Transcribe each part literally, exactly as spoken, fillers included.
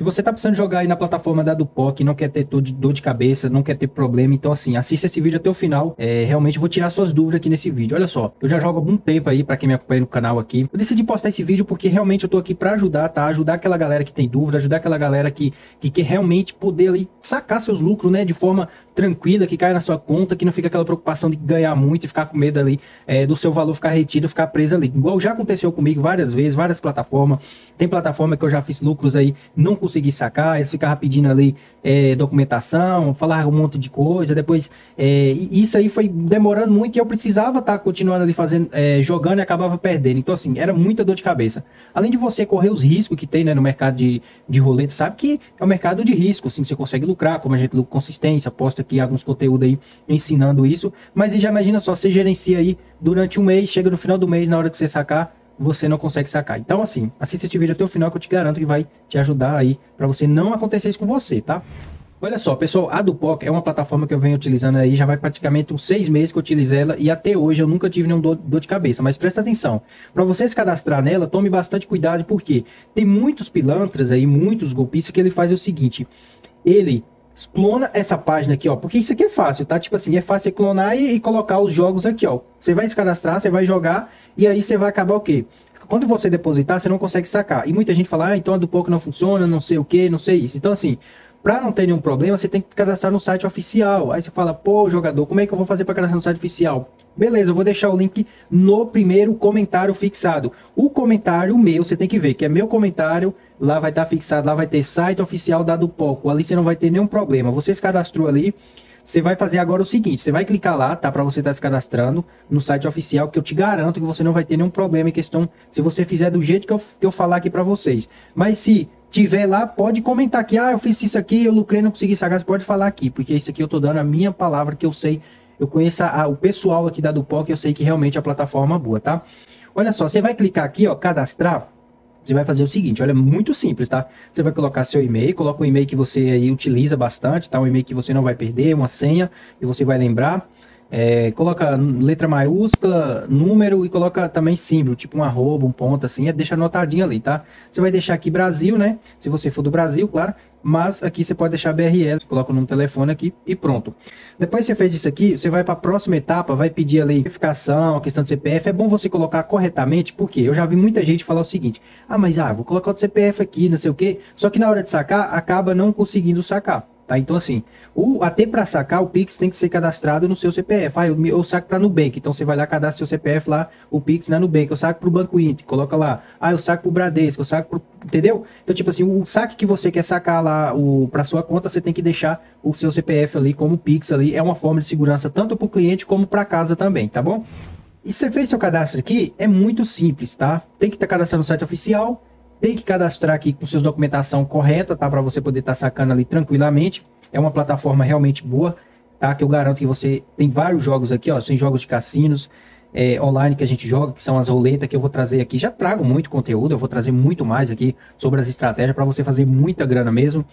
Se você tá precisando jogar aí na plataforma da Dupoc, não quer ter dor de cabeça, não quer ter problema, então assim, assista esse vídeo até o final. É, realmente vou tirar suas dúvidas aqui nesse vídeo. Olha só, eu já jogo há algum tempo aí, pra quem me acompanha no canal aqui. Eu decidi postar esse vídeo porque realmente eu tô aqui pra ajudar, tá? Ajudar aquela galera que tem dúvida, ajudar aquela galera que, que quer realmente poder ali sacar seus lucros, né? De forma tranquila, que caia na sua conta, que não fica aquela preocupação de ganhar muito e ficar com medo ali é, do seu valor ficar retido, ficar preso ali. Igual já aconteceu comigo várias vezes, várias plataformas. Tem plataforma que eu já fiz lucros aí, não consegui conseguir sacar, eles ficavam pedindo ali é, documentação, falar um monte de coisa, depois é, isso aí foi demorando muito e eu precisava estar tá continuando ali fazendo, é, jogando e acabava perdendo. Então assim, era muita dor de cabeça. Além de você correr os riscos que tem, né, no mercado de, de roleta, sabe que é um mercado de risco, assim, você consegue lucrar, como a gente lucra consistência, posto aqui alguns conteúdos aí ensinando isso, mas já imagina só, você gerencia aí durante um mês, chega no final do mês, na hora que você sacar, você não consegue sacar. Então assim, assista este vídeo até o final que eu te garanto que vai te ajudar aí para você não acontecer isso com você, tá? Olha só, pessoal, a Dupoc é uma plataforma que eu venho utilizando aí, já vai praticamente uns seis meses que eu utilizo ela e até hoje eu nunca tive nenhum dor, dor de cabeça, mas presta atenção, para você se cadastrar nela, tome bastante cuidado, porque tem muitos pilantras aí, muitos golpistas que ele faz o seguinte, ele clona essa página aqui, ó, porque isso aqui é fácil, tá? Tipo assim, é fácil clonar e, e colocar os jogos aqui, ó. Você vai se cadastrar, você vai jogar e aí você vai acabar o quê? Quando você depositar, você não consegue sacar. E muita gente fala, ah, então a Dupoc não funciona, não sei o que, não sei isso. Então assim, para não ter nenhum problema, você tem que cadastrar no site oficial. Aí você fala, pô, jogador, como é que eu vou fazer para cadastrar no site oficial? Beleza, eu vou deixar o link no primeiro comentário fixado. O comentário meu, você tem que ver, que é meu comentário, lá vai estar fixado, lá vai ter site oficial da Dupoc. Ali você não vai ter nenhum problema. Você se cadastrou ali. Você vai fazer agora o seguinte, você vai clicar lá, tá? Para você estar tá se cadastrando no site oficial, que eu te garanto que você não vai ter nenhum problema em questão, se você fizer do jeito que eu, que eu falar aqui para vocês. Mas se tiver lá, pode comentar aqui, ah, eu fiz isso aqui, eu lucrei, não consegui sacar, você pode falar aqui, porque isso aqui eu tô dando a minha palavra, que eu sei, eu conheço a, o pessoal aqui da Dupoc, eu sei que realmente é a plataforma boa, tá? Olha só, você vai clicar aqui, ó, cadastrar. Você vai fazer o seguinte, olha, muito simples, tá? Você vai colocar seu e-mail, coloca um e-mail que você aí utiliza bastante, tá? Um e-mail que você não vai perder, uma senha, e você vai lembrar. É, coloca letra maiúscula, número e coloca também símbolo, tipo um arroba, um ponto, assim, é, deixa anotadinho ali, tá? Você vai deixar aqui Brasil, né? Se você for do Brasil, claro, mas aqui você pode deixar B R L, coloca o número do telefone aqui e pronto. Depois que você fez isso aqui, você vai para a próxima etapa, vai pedir ali verificação, a questão do C P F, é bom você colocar corretamente, porque eu já vi muita gente falar o seguinte, ah, mas ah, vou colocar o C P F aqui, não sei o quê, só que na hora de sacar, acaba não conseguindo sacar. Tá? Então assim, o, até para sacar o Pix tem que ser cadastrado no seu C P F. Ah, eu, eu saco para Nubank, então você vai lá, cadastra seu C P F lá, o Pix na Nubank. Eu saco para o Banco Inter, coloca lá. Ah, eu saco para o Bradesco, eu saco pro... Entendeu? Então tipo assim, o saque que você quer sacar lá para sua conta, você tem que deixar o seu C P F ali como Pix ali. É uma forma de segurança tanto para o cliente como para casa também, tá bom? E você fez seu cadastro aqui, é muito simples, tá? Tem que estar cadastrado no site oficial. Tem que cadastrar aqui com suas documentação correta, tá? Para você poder estar tá sacando ali tranquilamente. É uma plataforma realmente boa, tá? Que eu garanto que você tem vários jogos aqui, ó. Tem jogos de cassinos é, online que a gente joga, que são as roletas que eu vou trazer aqui. Já trago muito conteúdo, eu vou trazer muito mais aqui sobre as estratégias para você fazer muita grana mesmo.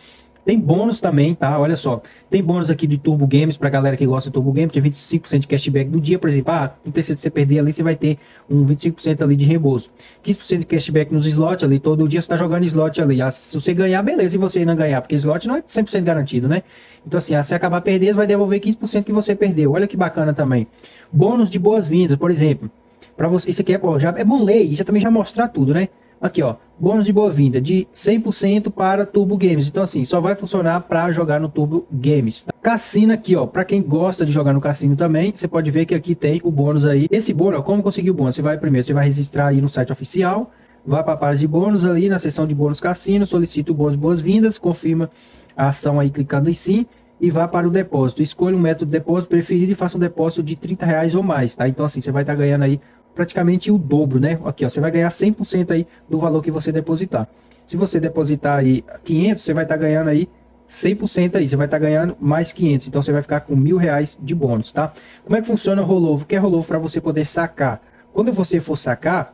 Tem bônus também, tá? Olha só. Tem bônus aqui de Turbo Games, pra galera que gosta de Turbo Games. Tem vinte e cinco por cento de cashback do dia, por exemplo. Ah, não precisa você perder ali, você vai ter um vinte e cinco por cento ali de reembolso. quinze por cento de cashback nos slots ali. Todo dia você tá jogando slot ali. Ah, se você ganhar, beleza. E você não ganhar, porque slot não é cem por cento garantido, né? Então assim, ah, se acabar perdendo, vai devolver quinze por cento que você perdeu. Olha que bacana também. Bônus de boas-vindas, por exemplo. Pra você, isso aqui é, ó, já, é bom ler e já também já mostrar tudo, né? Aqui, ó, bônus de boa-vinda de cem por cento para Turbo Games. Então assim, só vai funcionar para jogar no Turbo Games. Cassino aqui, ó, para quem gosta de jogar no cassino também, você pode ver que aqui tem o bônus aí. Esse bônus, ó, como conseguir o bônus? Você vai primeiro, você vai registrar aí no site oficial, vai para a parte de bônus ali, na seção de bônus cassino, solicita o bônus boas-vindas, confirma a ação aí clicando em sim e vá para o depósito. Escolha um método de depósito preferido e faça um depósito de trinta reais ou mais, tá? Então assim, você vai estar tá ganhando aí praticamente o dobro, né? Aqui, ó, você vai ganhar cem por cento aí do valor que você depositar. Se você depositar aí quinhentos, você vai estar tá ganhando aí cem por cento aí, você vai estar tá ganhando mais quinhentos, então você vai ficar com mil reais de bônus, tá? Como é que funciona o rollover? O que é rollover para você poder sacar? Quando você for sacar,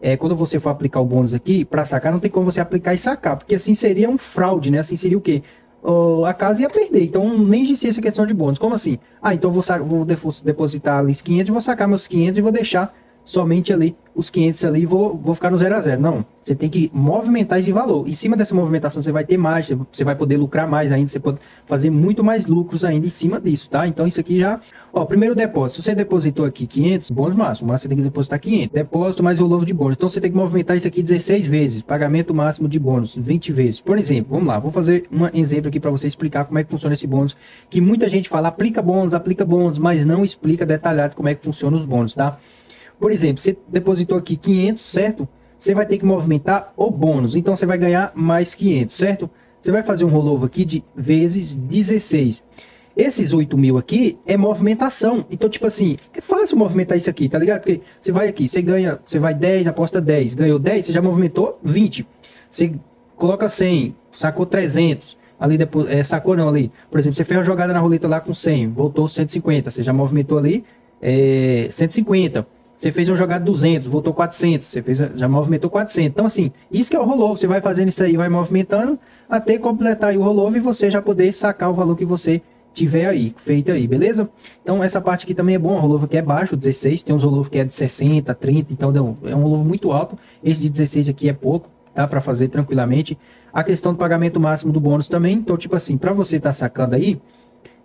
é, quando você for aplicar o bônus aqui, para sacar não tem como você aplicar e sacar, porque assim seria um fraude, né? Assim seria o quê? Uh, a casa ia perder, então nem existia essa questão de bônus. Como assim? Ah, então vou, vou depositar ali os quinhentos, vou sacar meus quinhentos e vou deixar somente ali os quinhentos ali, vou, vou ficar no zero a zero. Não, você tem que movimentar esse valor. Em cima dessa movimentação você vai ter mais, você vai poder lucrar mais ainda, você pode fazer muito mais lucros ainda em cima disso, tá? Então isso aqui já, ó, primeiro depósito, se você depositou aqui quinhentos, bônus máximo, mas você tem que depositar quinhentos, depósito mais o valor de bônus. Então você tem que movimentar isso aqui dezesseis vezes, pagamento máximo de bônus vinte vezes. Por exemplo, vamos lá, vou fazer um exemplo aqui para você explicar como é que funciona esse bônus, que muita gente fala aplica bônus, aplica bônus, mas não explica detalhado como é que funciona os bônus, tá? Por exemplo, você depositou aqui quinhentos, certo? Você vai ter que movimentar o bônus, então você vai ganhar mais quinhentos, certo? Você vai fazer um rollover aqui de vezes dezesseis. Esses oito mil aqui é movimentação, então tipo assim, é fácil movimentar isso aqui, tá ligado? Porque você vai aqui, você ganha, você vai dez, aposta dez, ganhou dez, você já movimentou vinte. Você coloca cem, sacou trezentos. Ali depois, é, sacou não ali, por exemplo, você fez uma jogada na roleta lá com cem, voltou cento e cinquenta, você já movimentou ali é, cento e cinquenta. Você fez uma jogada duzentos, voltou quatrocentos, você fez, já movimentou quatrocentos. Então, assim, isso que é o rollover. Você vai fazendo isso aí, vai movimentando até completar aí o rollover e você já poder sacar o valor que você tiver aí, feito aí, beleza? Então, essa parte aqui também é bom. O rollover que é baixo, dezesseis. Tem uns rollover que é de sessenta, trinta. Então, é um rollover muito alto. Esse de dezesseis aqui é pouco, tá? Para fazer tranquilamente. A questão do pagamento máximo do bônus também. Então, tipo assim, para você tá sacando aí,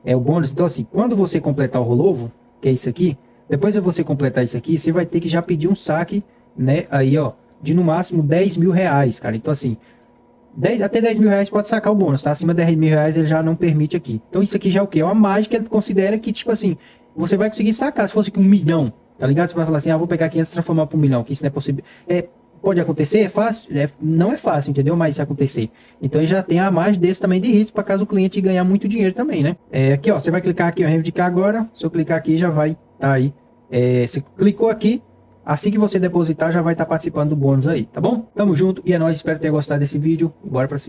é o bônus. Então, assim, quando você completar o rollover, que é isso aqui. Depois de você completar isso aqui, você vai ter que já pedir um saque, né, aí, ó, de no máximo dez mil reais, cara. Então, assim, dez, até dez mil reais pode sacar o bônus, tá? Acima de dez mil reais ele já não permite aqui. Então, isso aqui já é o quê? É uma margem que ele considera que, tipo assim, você vai conseguir sacar. Se fosse aqui um milhão, tá ligado? Você vai falar assim, ah, vou pegar quinhentos e transformar para um milhão, que isso não é possível. É, pode acontecer, é fácil? É, não é fácil, entendeu? Mas se acontecer. Então, ele já tem a margem desse também de risco, para caso o cliente ganhar muito dinheiro também, né? É, aqui, ó, você vai clicar aqui, ó, reivindicar agora. Se eu clicar aqui, já vai... Tá aí, é, você clicou aqui, assim que você depositar já vai estar participando do bônus aí, tá bom? Tamo junto e é nóis, espero ter gostado desse vídeo, bora pra cima.